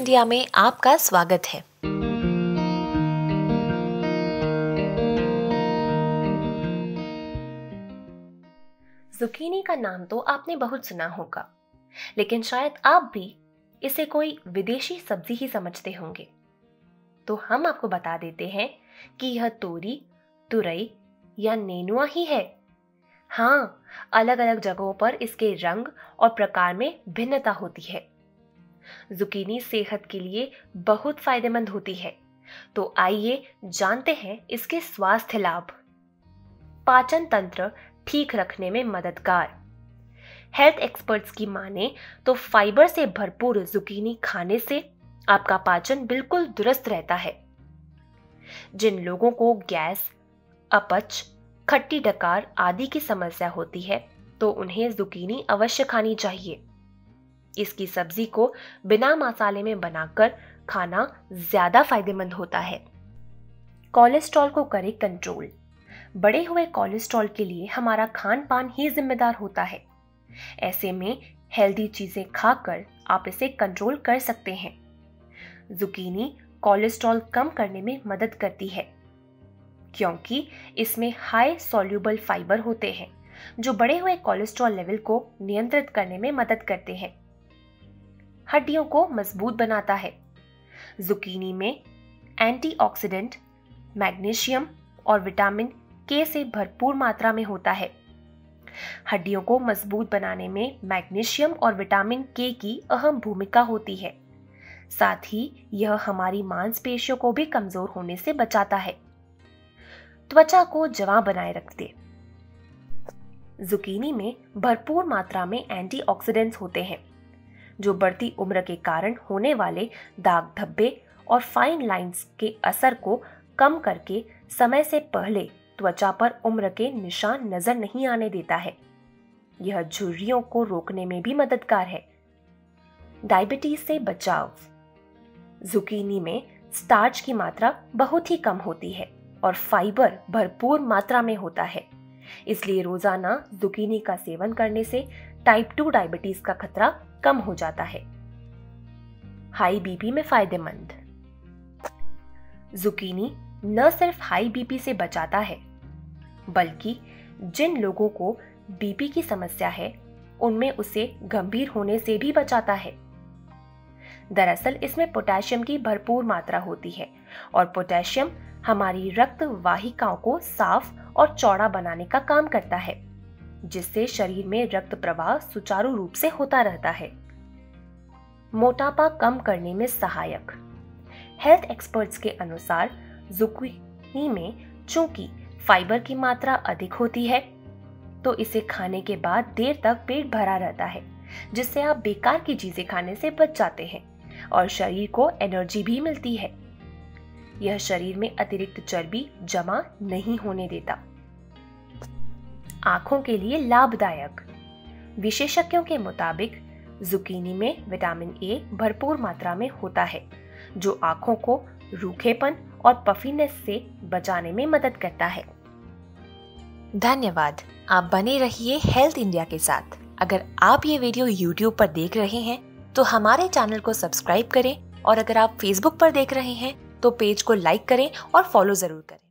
India में आपका स्वागत है। जुकीनी का नाम तो आपने बहुत सुना होगा, लेकिन शायद आप भी इसे कोई विदेशी सब्जी ही समझते होंगे। तो हम आपको बता देते हैं कि यह तोरी, तुरई या नेनुआ ही है। हाँ, अलग अलग जगहों पर इसके रंग और प्रकार में भिन्नता होती है। जुकीनी सेहत के लिए बहुत फायदेमंद होती है, तो आइए जानते हैं इसके स्वास्थ्य लाभ। पाचन तंत्र ठीक रखने में मददगार। हेल्थ एक्सपर्ट्स की माने तो फाइबर से भरपूर जुकीनी खाने से आपका पाचन बिल्कुल दुरुस्त रहता है। जिन लोगों को गैस, अपच, खट्टी डकार आदि की समस्या होती है तो उन्हें जुकीनी अवश्य खानी चाहिए। इसकी सब्जी को बिना मसाले में बनाकर खाना ज्यादा फायदेमंद होता है। कोलेस्ट्रॉल को करे कंट्रोल। बढ़े हुए कोलेस्ट्रॉल के लिए हमारा खान पान ही जिम्मेदार होता है। ऐसे में हेल्दी चीजें खाकर आप इसे कंट्रोल कर सकते हैं। जुकीनी कोलेस्ट्रॉल कम करने में मदद करती है क्योंकि इसमें हाई सॉल्यूबल फाइबर होते हैं जो बढ़े हुए कोलेस्ट्रॉल लेवल को नियंत्रित करने में मदद करते हैं। हड्डियों को मजबूत बनाता है। जुकीनी में एंटीऑक्सीडेंट, मैग्नीशियम और विटामिन के से भरपूर मात्रा में होता है। हड्डियों को मजबूत बनाने में मैग्नीशियम और विटामिन के की अहम भूमिका होती है। साथ ही यह हमारी मांसपेशियों को भी कमजोर होने से बचाता है। त्वचा को जवां बनाए रखते। जुकीनी में भरपूर मात्रा में एंटीऑक्सीडेंट्स होते हैं जो बढ़ती उम्र के कारण होने वाले दाग धब्बे और फाइन लाइंस के असर को कम करके समय से पहले त्वचा पर उम्र के निशान नजर नहीं आने देता है। यह झुर्रियों को रोकने में भी मददगार है। डायबिटीज से बचाव। जुकीनी में स्टार्च की मात्रा बहुत ही कम होती है और फाइबर भरपूर मात्रा में होता है, इसलिए रोजाना जुकीनी का सेवन करने से टाइप 2 डायबिटीज का खतरा कम हो जाता है। हाई बीपी में फायदेमंद। जुकीनी न सिर्फ हाई बीपी से बचाता है बल्कि जिन लोगों को बीपी की समस्या है उनमें उसे गंभीर होने से भी बचाता है। दरअसल इसमें पोटेशियम की भरपूर मात्रा होती है और पोटेशियम हमारी रक्त वाहिकाओं को साफ और चौड़ा बनाने का काम करता है, जिससे शरीर में रक्त प्रवाह सुचारू रूप से होता रहता है। मोटापा कम करने में सहायक। हेल्थ एक्सपर्ट्स के अनुसार जुकीनी में चूंकि फाइबर की मात्रा अधिक होती है तो इसे खाने के बाद देर तक पेट भरा रहता है, जिससे आप बेकार की चीजें खाने से बच जाते हैं और शरीर को एनर्जी भी मिलती है। यह शरीर में अतिरिक्त चर्बी जमा नहीं होने देता। आंखों के लिए लाभदायक। विशेषज्ञों के मुताबिक जुकीनी में विटामिन ए भरपूर मात्रा में होता है जो आंखों को रूखेपन और पफीनेस से बचाने में मदद करता है। धन्यवाद। आप बने रहिए हेल्थ इंडिया के साथ। अगर आप ये वीडियो YouTube पर देख रहे हैं तो हमारे चैनल को सब्सक्राइब करें और अगर आप Facebook पर देख रहे हैं तो पेज को लाइक करें और फॉलो जरूर करें।